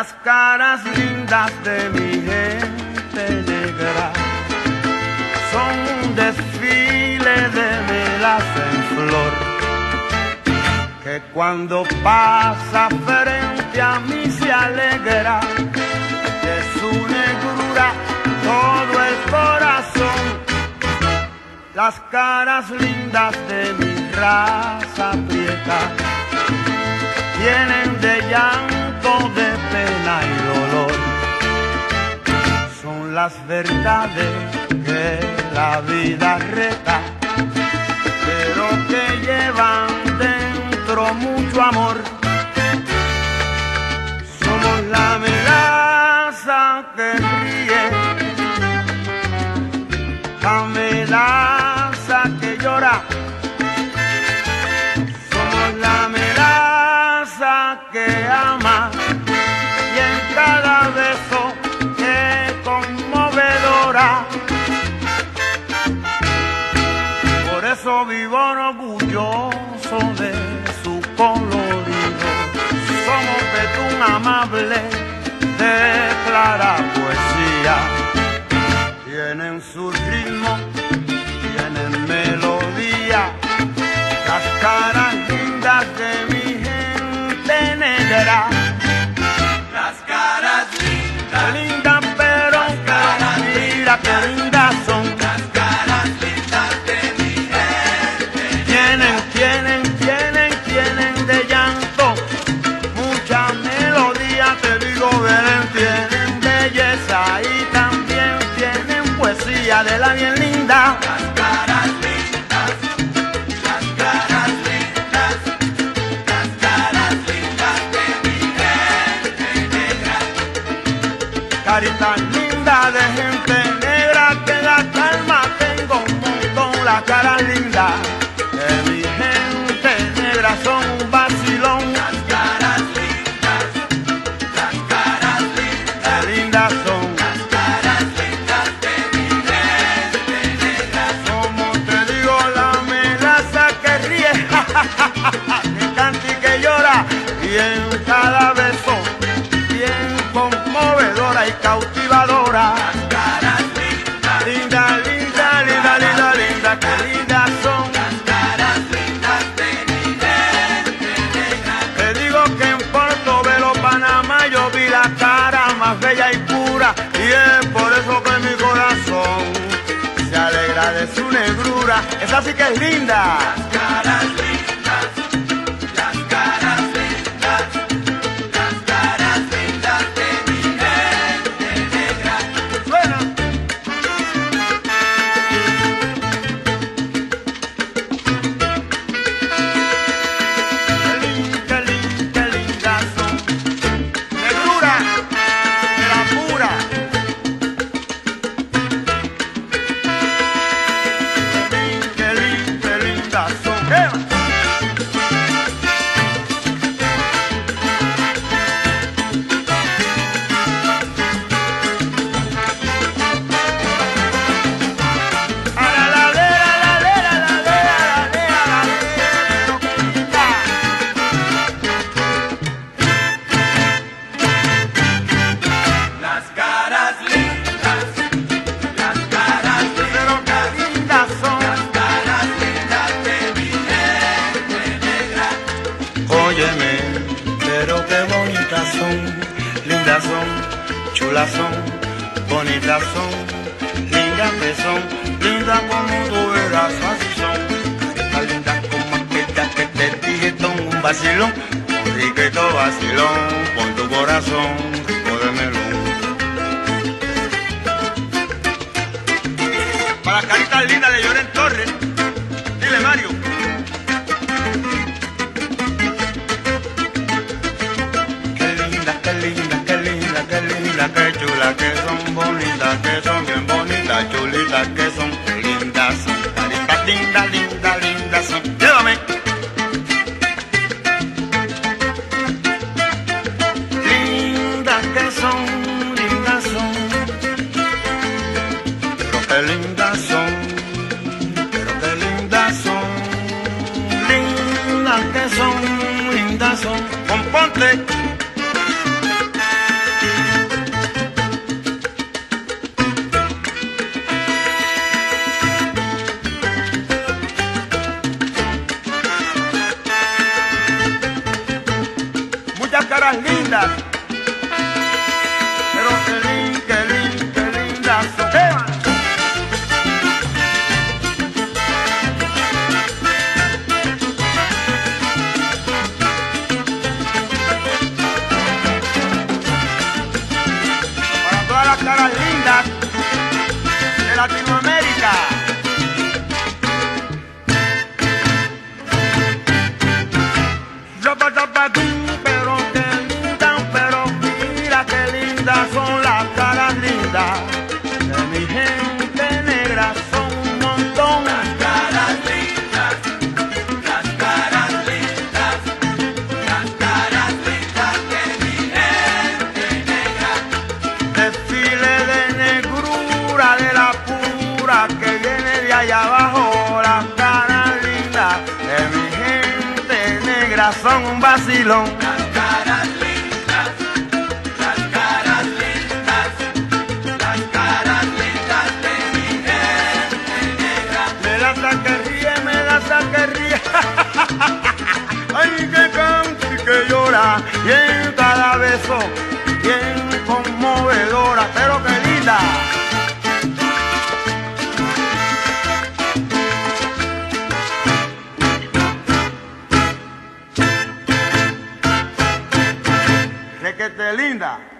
las caras lindas de mi gente negra son un desfile de velas en flor, que cuando pasa frente a mí se alegra de su negrura todo el corazón. Las caras lindas de mi raza prieta vienen de llanto, de pena y dolor. Son las verdades que la vida reta, pero que llevan dentro mucho amor. Somos la amenaza que ríe, la amenaza que llora. Somos la amenaza que ama, y en cada beso es conmovedora. Por eso vivo orgulloso de su colorido. Somos de tu amable, de clara poesía. Tienen su ritmo, tienen melodía, las caras lindas de mi negra. Las caras lindas, lindas, pero caras, mira que lindas son. Las caras lindas de mi gente. Tienen de llanto mucha melodía, te digo, verán. Tienen belleza y también tienen poesía de la bien linda. Las caras lindas, las caras lindas, carita linda de gente negra, que la calma tengo un montón. Las caras lindas de mi gente negra son un vacilón. Las caras lindas, las caras lindas, qué lindas son. Las caras lindas de mi gente negra, como te digo, la amenaza que ríe, que canta y que llora, y en cada beso conmovedora y cautivadora. Las caras lindas, linda, linda, linda, linda, linda, que lindas son. Las caras lindas de mi gente negra. Te digo que en Portobelo, Panamá, yo vi la cara más bella y pura, y es por eso que mi corazón se alegra de su negrura. Esa sí que es linda. Las caras lindas, las caras lindas, lindas son, componte. eran lindas, pero qué lindas eran. Para todas las caras lindas de Latinoamérica. Pero qué linda, pero mira qué lindas son las caras lindas de mi gente negra, son un montón. Las caras lindas, las caras lindas, las caras lindas de mi gente negra. Desfile de negrura, de la pura que viene de allá abajo, las caras lindas de mi gente negra son un vacilón. Las caras lindas, las caras lindas, las caras lindas de mi gente negra. Me das a que ríe, me das a que ríe. Ay, que canta y que llora, y en cada beso, bien conmovedora, pero que linda. Que te linda.